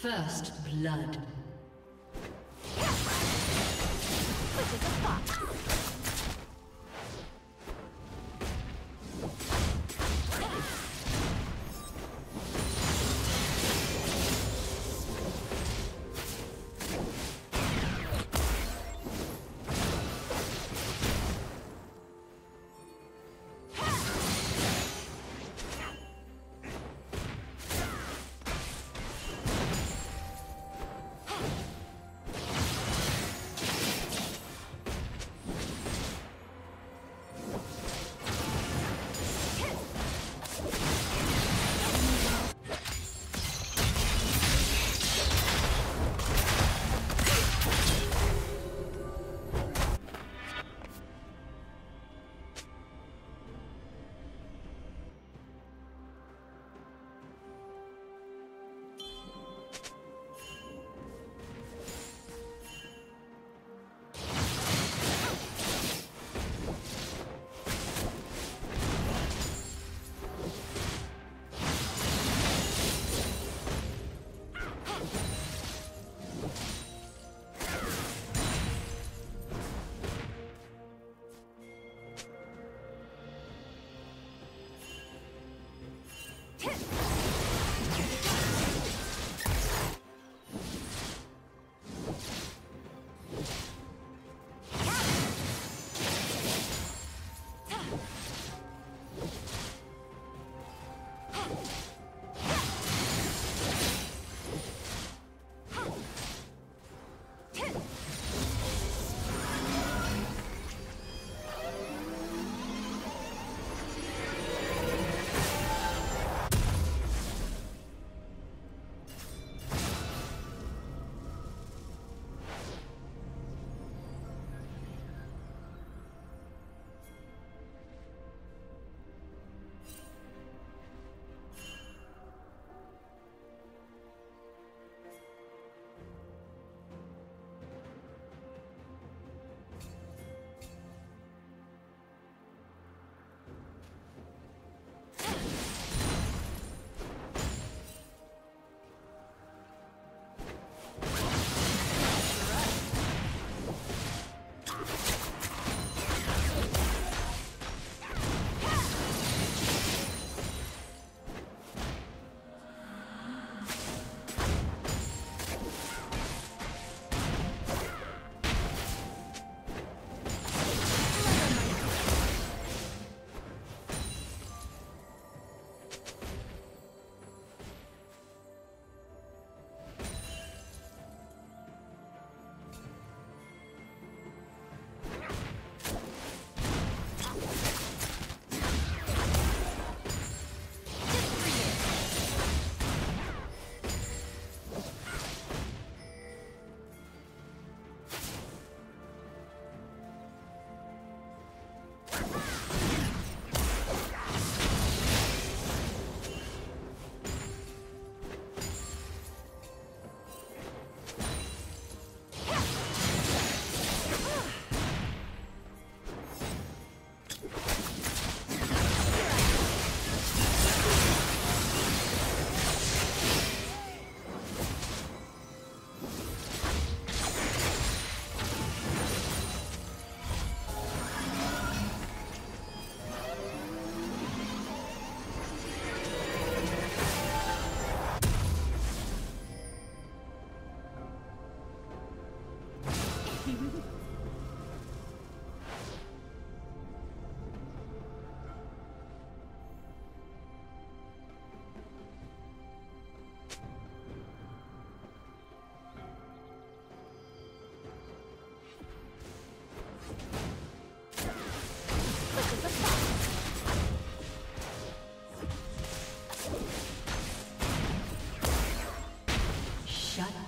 First blood.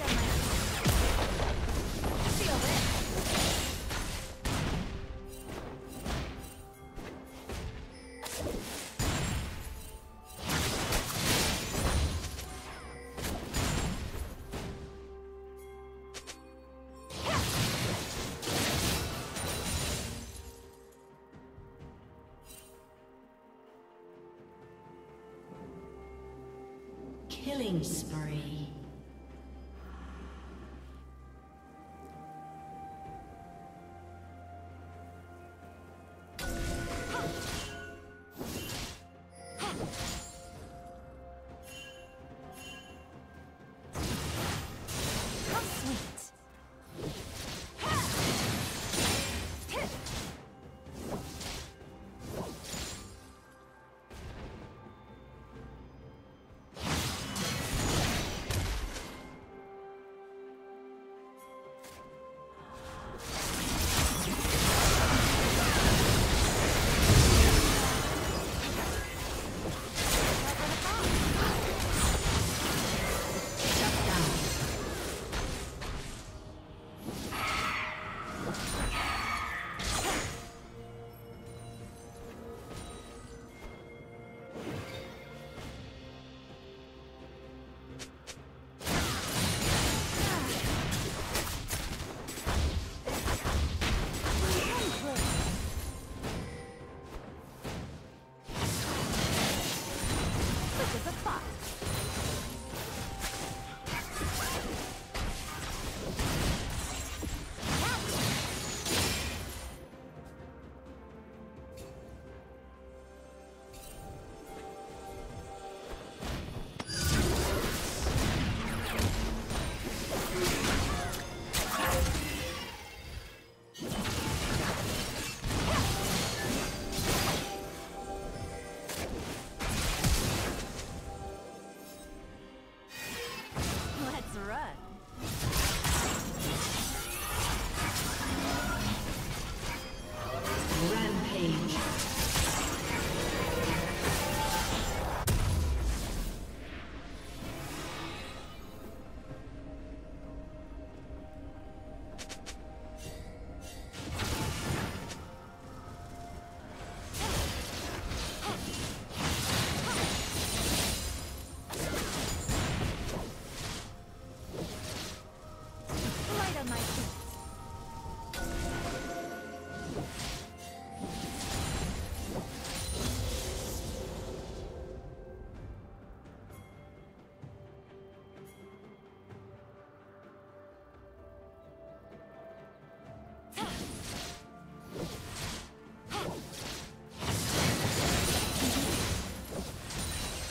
on my Killing spree.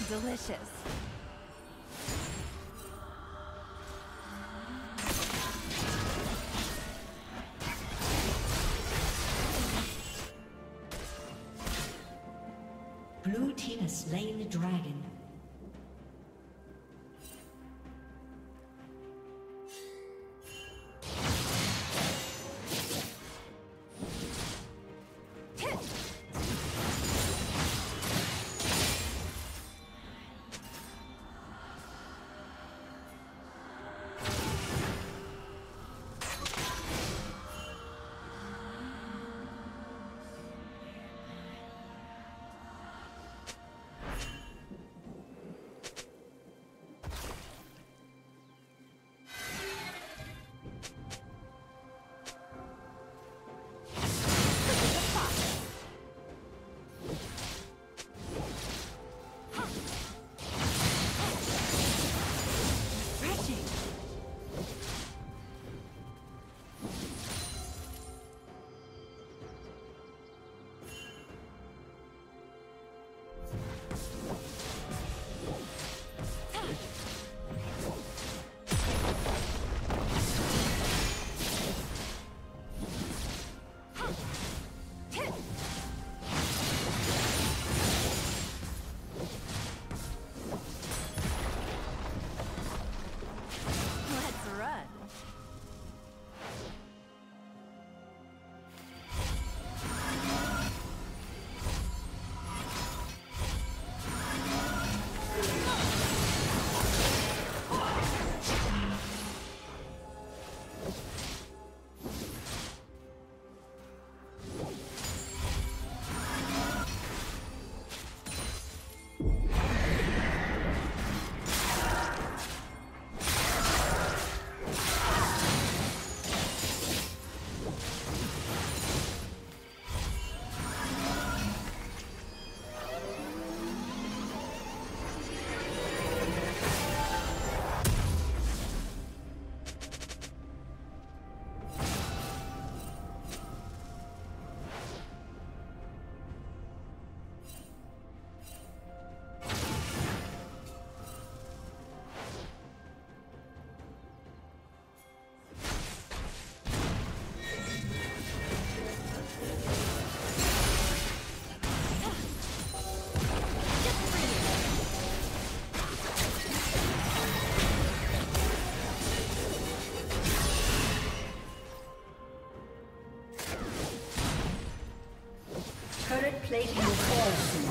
Delicious. Blue team has slain the dragon. plating will fall soon.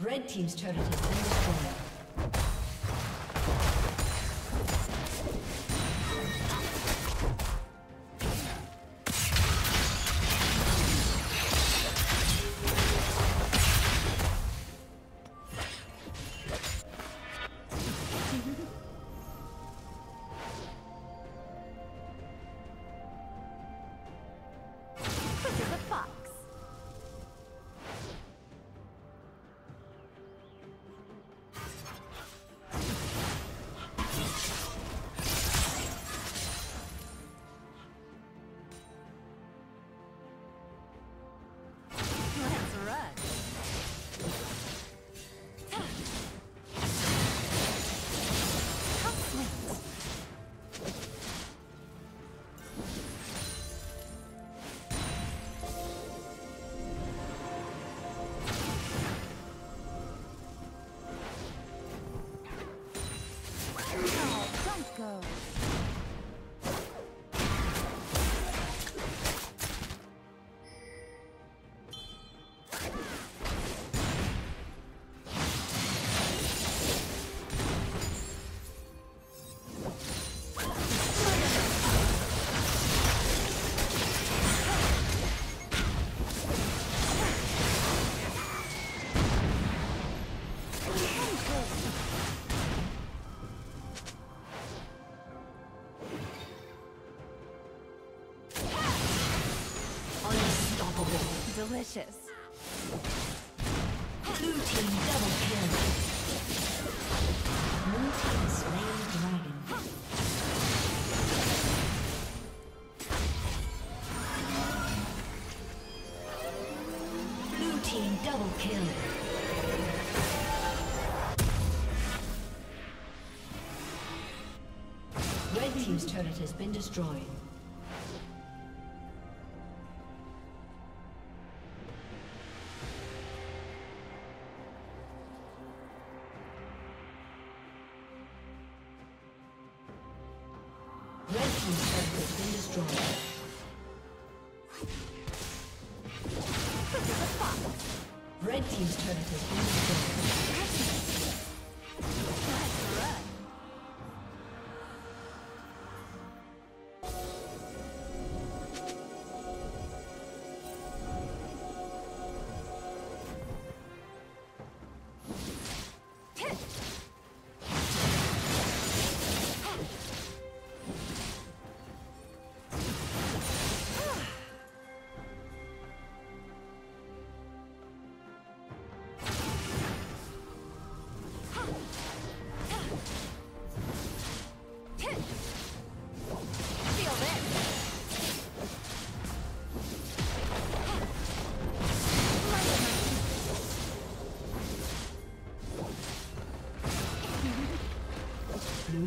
Red team's turret has been destroyed. Delicious. Blue team double kill. Blue team slain dragon. Blue team double kill. Red team's turret has been destroyed. Red team's turret has been Blue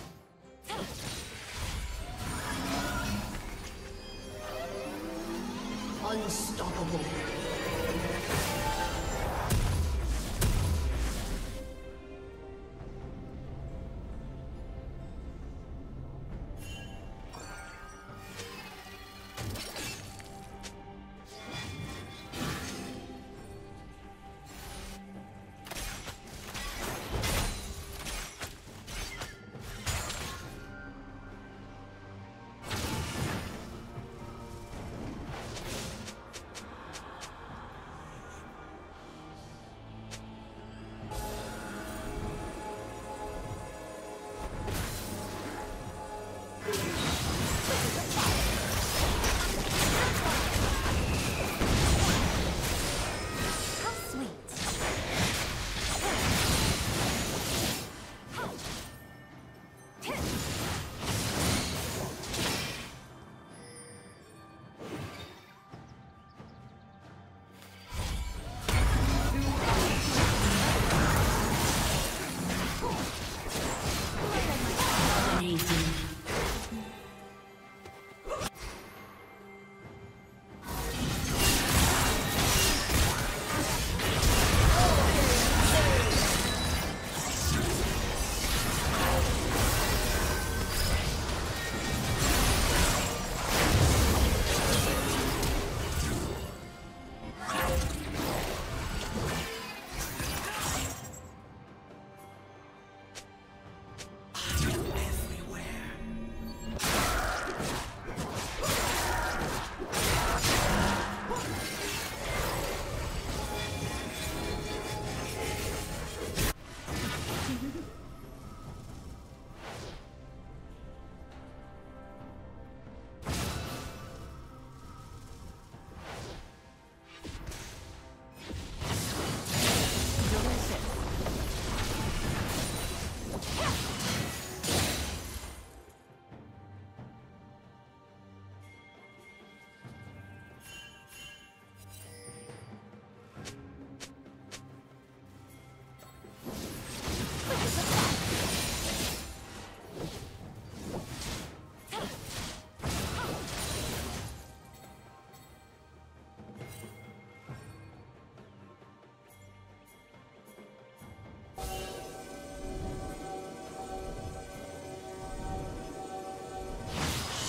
Unstoppable.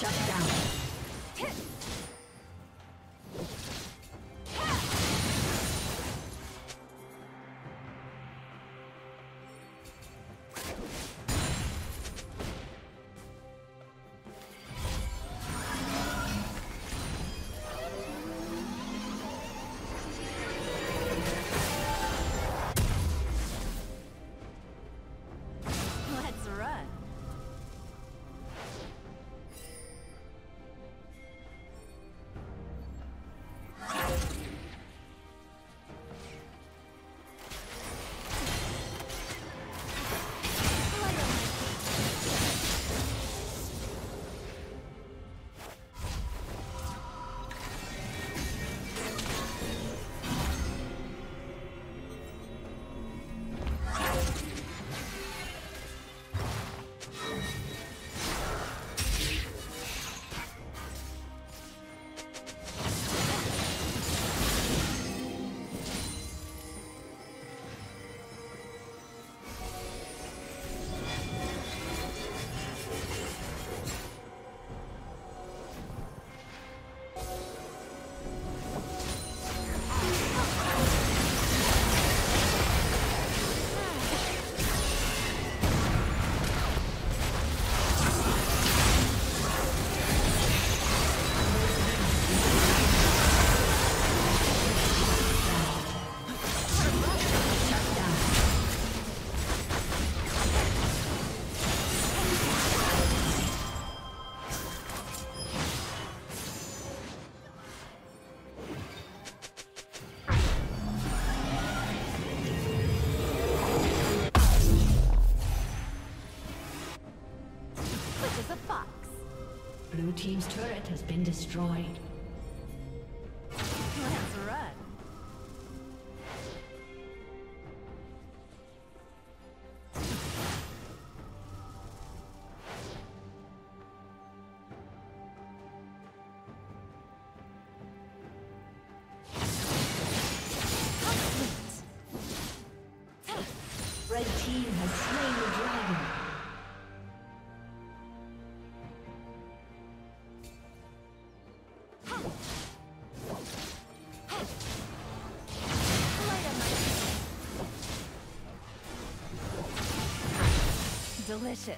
Shut down. Blue team's turret has been destroyed. Let's run. Red team has slain the dragon. Delicious.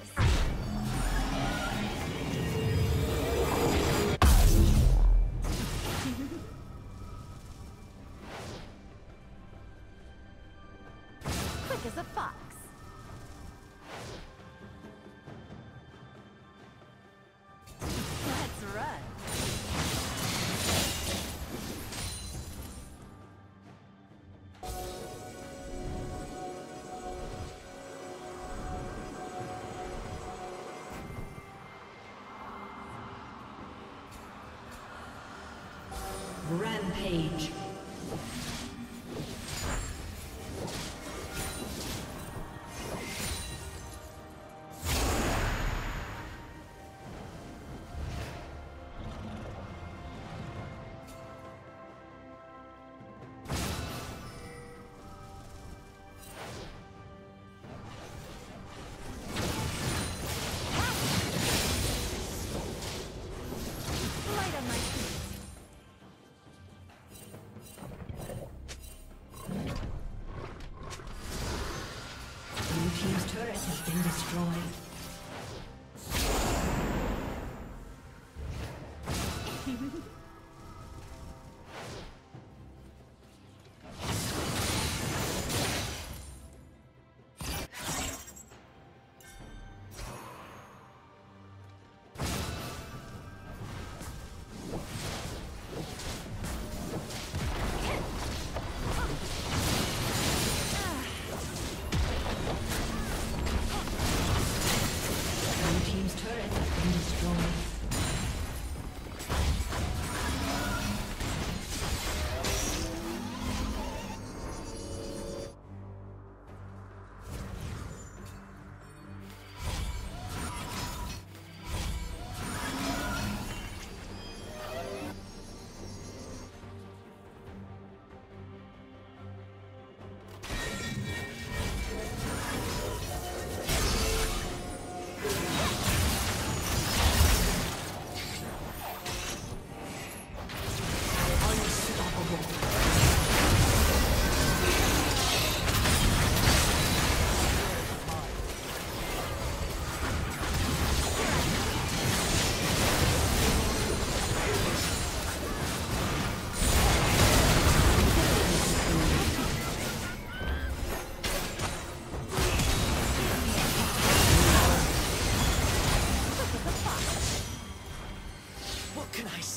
Rampage.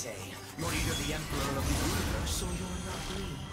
say, you're either the emperor of the universe or you're not me.